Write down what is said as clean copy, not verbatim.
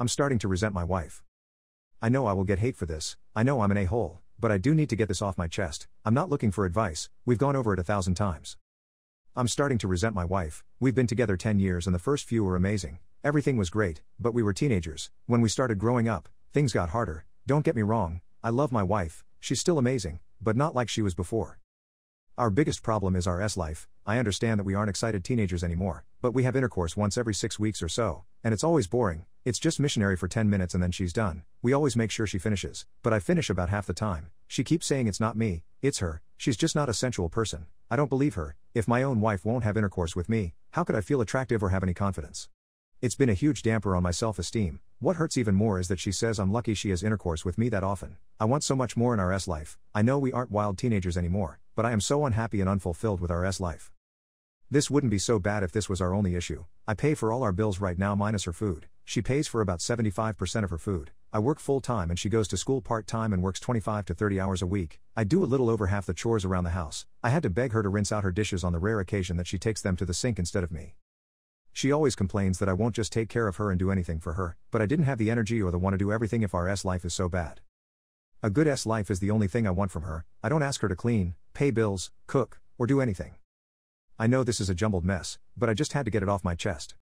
I'm starting to resent my wife. I know I will get hate for this, I know I'm an a-hole, but I do need to get this off my chest. I'm not looking for advice, we've gone over it 1,000 times. I'm starting to resent my wife. We've been together 10 years and the first few were amazing. Everything was great, but we were teenagers. When we started growing up, things got harder. Don't get me wrong, I love my wife, she's still amazing, but not like she was before. Our biggest problem is our life. I understand that we aren't excited teenagers anymore, but we have intercourse once every 6 weeks or so, and it's always boring. It's just missionary for 10 minutes and then she's done. We always make sure she finishes, but I finish about half the time. She keeps saying it's not me, it's her, she's just not a sensual person. I don't believe her. If my own wife won't have intercourse with me, how could I feel attractive or have any confidence? It's been a huge damper on my self-esteem. What hurts even more is that she says I'm lucky she has intercourse with me that often. I want so much more in our life. I know we aren't wild teenagers anymore, but I am so unhappy and unfulfilled with our life. This wouldn't be so bad if this was our only issue. I pay for all our bills right now minus her food. She pays for about 75% of her food. I work full-time and she goes to school part-time and works 25 to 30 hours a week. I do a little over half the chores around the house. I had to beg her to rinse out her dishes on the rare occasion that she takes them to the sink instead of me. She always complains that I won't just take care of her and do anything for her, but I didn't have the energy or the want to do everything if our life is so bad. A good life is the only thing I want from her. I don't ask her to clean, pay bills, cook, or do anything. I know this is a jumbled mess, but I just had to get it off my chest.